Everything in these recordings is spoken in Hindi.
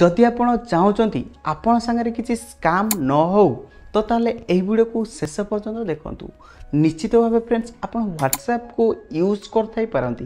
जदि आप चाहते आपण सागर किसी स्काम न हो तो ताले यही वीडियो को शेष पर्यंत देखूँ। निश्चित भाव फ्रेंड्स आप व्हाट्सएप को यूज करथाई पारंती,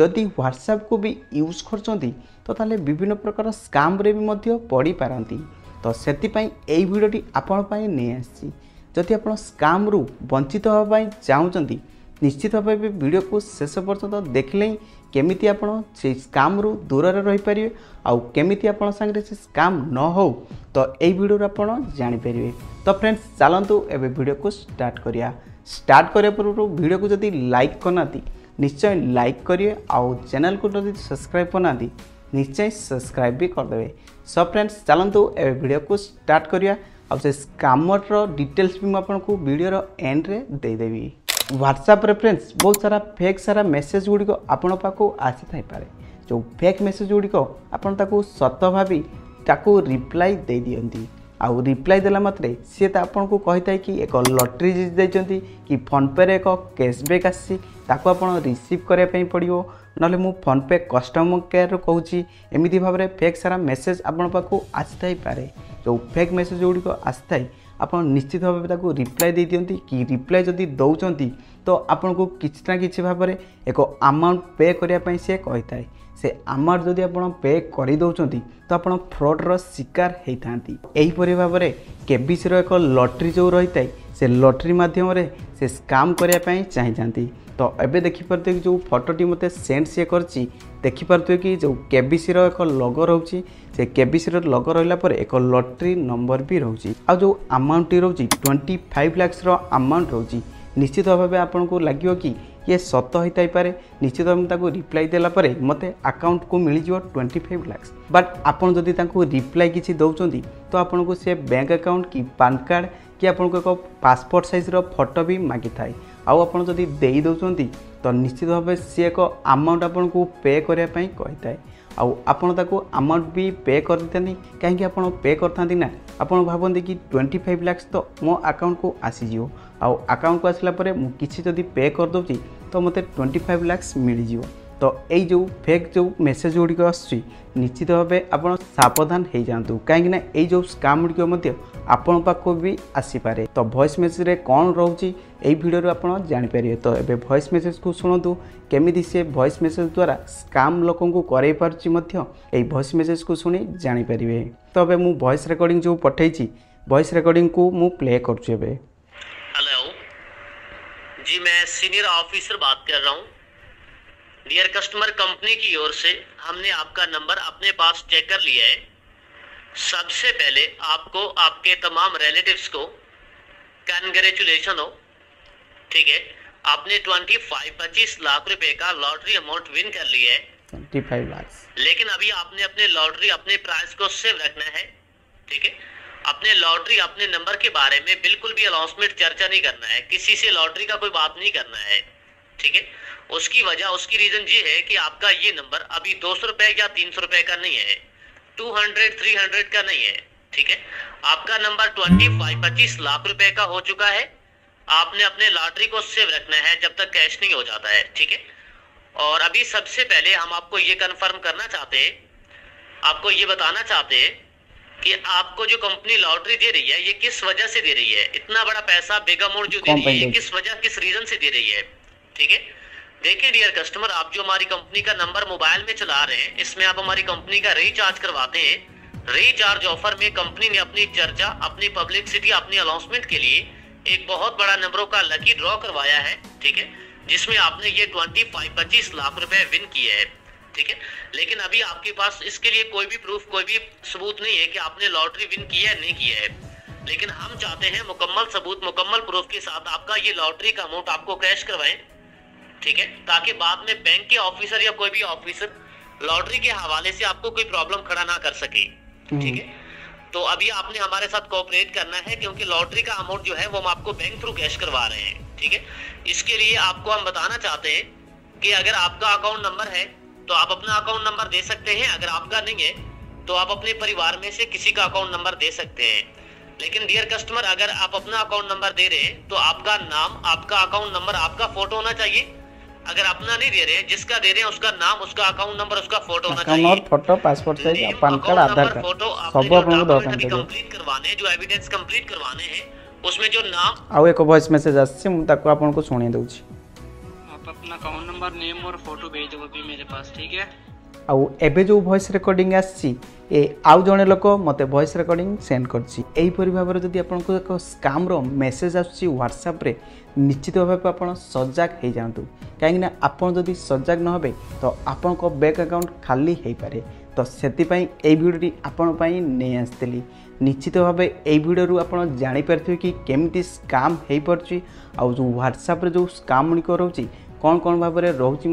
जदि व्हाट्सएप को भी यूज करछंती तो ताले विभिन्न प्रकार स्काम रे भी मध्य पड़ी पारंती। तो सेतिपाई एही वीडियोटी आपण पाई नै आसी। जदि आपण स्काम रु वंचित होबा पाई चाहउचंती निश्चित भाव भी वीडियो को शेष पर्यंत देखले केमिति आपण से स्काम रु दूर रे रहि परिवे आ केमिति आपण संगे से स्काम न हो तो एही वीडियो रे आपण जानि परिवे। तो फ्रेंड्स चलंतु एबे वीडियो को स्टार्ट करिया। स्टार्ट करे पूर्व वीडियो को जदि लाइक करनाती निश्चय लाइक करिए आउ चैनल को जदि सब्सक्राइब करनाती निश्चय सब्सक्राइब भी करदेवे। सो फ्रेंड्स चलंतु एबे वीडियो को स्टार्ट करिया। आ से स्कामर रो डिटेल्स भी मैं आपको वीडियो रो एंड रे दे देबी। व्हाट्सएप रे फ्रेंड्स बहुत सारा फेक सारा मेसेज गुड़िक आपण पाखु आसी थाई पारे, जो फेक मेसेज गुड़िक आपण ताकु सत भावी ताकु रिप्लाई दे दियंती। आ रिप्लाई देला मात्रे सी आपण को कहि थाई कि एक लॉटरी जीत दैचंती कि फोन पे रे एक कैशबैक आसी ताकु आपण रिसीव करे पई पड़ियो नले मु फोन पे कस्टमर केयर रो कहूची। एमिति भाव रे फेक सारा मेसेज आपण पाखु आसी थाई पारे, जो फेक मेसेज गुड़िक आसी थाई आपण निश्चित भाव ताकु रिप्लाई दे दियंती कि रिप्लाई जदि दौचंती तो आपण को किछि ना किछि भाव रे एक अमाउंट पे करिया पई से कहि थाई। से अमाउंट जदि आपण पे करि दौचंती तो आपण फ्रॉड रो शिकार हेई थांती। एही परि भाव रे केबीसी रो एक लॉटरी जो रही थाई से लॉटरी माध्यम रे से स्काम करिया पई चाहि जानती। तो एबे देखि परते कि जो फोटोटी मते सेंड से करछि देखि परते कि जो केबीसी रो एक लोगो रहउछि से केबीसी रो लोगो रहला पर एक लॉटरी नंबर भी रहउछि आ जो अमाउंट रहउछि 25 लाख रो अमाउंट रहउछि। निश्चित भाव आपन को लागियो कि ये सत होता पारे। निश्चित भाव रिप्लाई देला परे मते अकाउंट को मिल जाव 25 लाख, बट आपन जदि रिप्लाई किसी दौरान तो आपन को से बैंक अकाउंट कि पैन कार्ड कि आपन को एक पासपोर्ट साइज रो फोटो भी मागी थाए। आउ आपन जदि देई दौरान तो निश्चित भाव सी एक अमाउंट आपन को पे करने कही थाए। आउ आपन ताको अमाउंट भी पे करते कहीं आपन पे करथांती ना आपन भाबंती कि 25 लाख तो मो अकाउंट को आसीजियो आउ अकाउंट को आसला परे मु किछि जदि पे कर दोची तो मते 25 लाख मिल जिवो। तो एई जो फेक जो मेसेज गुड़ी आसछि निश्चित भाव आपन सावधान हो जातु, कहीं एई जो स्काम गुड़ी आपण पाखो भी आसीपे। तो वॉइस मेसेज रे कौन रोचे यही भिडियो आपन जापर। तो एबे वॉइस मेसेज को शुणु केमी से वॉइस मेसेज द्वारा स्काम लोक कई पार्टी वॉइस मेसेज को शुणी जापर। तो एबे मु वॉइस रिकॉर्डिंग जो पठे वॉइस रिकॉर्डिंग को मु प्ले करुचे। हेलो जी, मैं सीनियर ऑफिसर बात कर रहा हूँ। डियर कस्टमर, कंपनी की ओर से हमने आपका नंबर अपने पास चेक कर लिया है। सबसे पहले आपको आपके तमाम रिलेटिव्स को कंग्रेचुलेशन हो, ठीक है, आपने 25 लाख रुपए का लॉटरी अमाउंट विन कर लिया है, 25 लाख। लेकिन अभी आपने अपने लॉटरी अपने प्राइस को सेव रखना है, ठीक है। अपने लॉटरी अपने नंबर के बारे में बिल्कुल भी अनाउंसमेंट चर्चा नहीं करना है, किसी से लॉटरी का कोई बात नहीं करना है, ठीक है। उसकी वजह उसकी रीजन ये है कि आपका ये नंबर अभी 200 रुपए या 300 रुपए का नहीं है, 200 300 का नहीं है, ठीक है। आपका नंबर 25-25 लाख रुपए का हो चुका है। आपने अपने लॉटरी को सेव रखना है जब तक कैश नहीं हो जाता है, ठीक है। और अभी सबसे पहले हम आपको ये कंफर्म करना चाहते हैं, आपको ये बताना चाहते हैं कि आपको जो कंपनी लॉटरी दे रही है ये किस वजह से दे रही है, इतना बड़ा पैसा बेगा मोड़ जो दे रही है किस वजह किस रीजन से दे रही है, ठीक है। देखिए डियर कस्टमर, आप जो हमारी कंपनी का नंबर मोबाइल में चला रहे हैं इसमें आप हमारी कंपनी का रिचार्ज करवाते हैं। रिचार्ज ऑफर में कंपनी ने अपनी चर्चा अपनी पब्लिसिटी अपनी अनाउंसमेंट के लिए एक बहुत बड़ा नंबरों का लकी ड्रॉ करवाया है, ठीक है, जिसमें आपने ये 25-25 लाख रुपए विन किए हैं, ठीक है। लेकिन अभी आपके पास इसके लिए कोई भी प्रूफ कोई भी सबूत नहीं है कि आपने लॉटरी विन किया है नहीं किया है। लेकिन हम चाहते हैं मुकम्मल सबूत मुकम्मल प्रूफ के साथ आपका ये लॉटरी का अमाउंट आपको कैश करवाएं, ठीक है, ताकि बाद में बैंक के ऑफिसर या कोई भी ऑफिसर लॉटरी के हवाले से आपको कोई प्रॉब्लम खड़ा ना कर सके, ठीक है। तो अभी आपने हमारे साथ कोऑपरेट करना है क्योंकि लॉटरी का अमाउंट जो है वो हम आपको बैंक थ्रू कैश करवा रहे हैं, ठीक है। इसके लिए आपको हम बताना चाहते हैं कि अगर आपका अकाउंट नंबर है तो आप अपना अकाउंट नंबर दे सकते हैं, अगर आपका नहीं है तो आप अपने परिवार में से किसी का अकाउंट नंबर दे सकते हैं। लेकिन डियर कस्टमर, अगर आप अपना अकाउंट नंबर दे रहे हैं तो आपका नाम आपका अकाउंट नंबर आपका फोटो होना चाहिए अगर अपना नहीं दे रहे हैं, जिसका दे रहे हैं उसका नाम, उसका अकाउंट नंबर, उसका फोटो होना चाहिए। Account number, photo, passport size, PAN card, Aadhaar card, photo सब अपलोड करवाने कंप्लीट करवाने जो एविडेंस कंप्लीट करवाने हैं उसमें जो नाम आ एक वॉइस मैसेज आसी हम ताको आपन को सुनी दउची। आप अपना अकाउंट नंबर, नेम और फोटो भेज दो भी मेरे पास, ठीक है। आ एबे जो वॉइस रिकॉर्डिंग आसी ए आउ जने लोक मते वॉइस रिकॉर्डिंग सेंड करची। एही परि भाबरे जदी आपन को एक स्कैम रो मैसेज आसी WhatsApp रे निश्चित भाव में आपड़ सजाग हो जातु, कहीं आपड़ जब सजाग न होबे तो आपण को बैंक अकाउंट खाली हो पारे। तो से भिडियोटी आपणपाई नहीं आसती। निश्चित भाव यही भिडियो आपड़ जापर कि केमती स्काम हो पार्टी आज व्हाट्सएप जो स्काम गुड़िक रोचे कौन कौन भाव में रोचे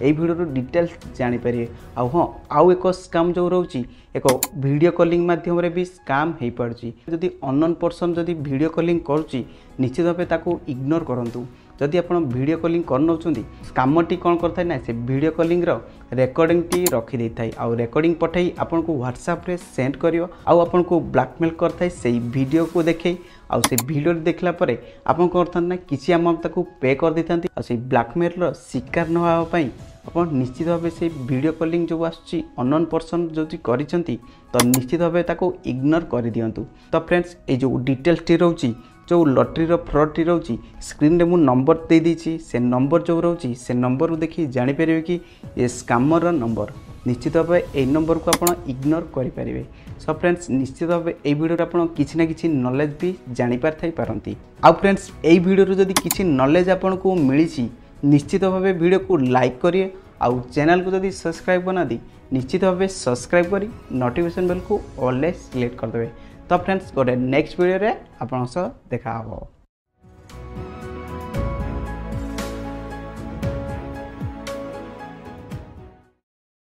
यही भिडियो डिटेल्स जापर। आउ एक स्काम जो रोचे एक वीडियो कॉलिंग माध्यम रे भी स्काम हो पार्टी। जदि अननोन पर्सन जदि वीडियो कॉलिंग करुच्ची निश्चित भावे ताकू इग्नोर करूँ। जदि आप वीडियो कॉलिंग करनौंती स्कामटी कौन करता है ना से वीडियो कॉलिंग रो रिकॉर्डिंग टी रखी थाई आ रिकॉर्डिंग पठाई आपन को व्हाट्सएप रे सेंड करियो आउ आपन को ब्लैकमेल करता है। सेही वीडियो को देखे आउ से वीडियो देखला परे आपन करथन ना किसी अमाउंट ताको पे कर देथांती आ से ब्लैकमेल रो शिकार न होवा पई अपन निश्चित भाव से वीडियो कॉलिंग जो आसुची अननोन पर्सन जो करिसेंती तो निश्चित भाव ताको इग्नोर कर दियंतु। तो फ्रेंड्स ये जो डिटेल्स टी रोची जो लॉटरी रो फ्रॉड टी रोची स्क्रीन रे मु नंबर दे दीची से नंबर जो रोची से नंबर देखी जानि परिबे कि ये स्कैमर रो नंबर। निश्चित भाव ए नंबर को आपण इग्नोर करि परिबे। सो फ्रेंड्स निश्चित भाव ए वीडियो रे आपण किछि ना किछि नॉलेज भी जानि पारथाई पारंती। आ फ्रेंड्स ए वीडियो रो जदी किछि नॉलेज आपण को मिलिछि निश्चित भाव वीडियो को लाइक करिए आउ चैनल को जदि सब्सक्राइब बना दी निश्चित भाव सब्सक्राइब करी नोटिफिकेशन बेल को ऑलवेज सिलेक्ट करदे। तो फ्रेंड्स गोटे नेक्स्ट वीडियो रे आपन सह देखा हबो।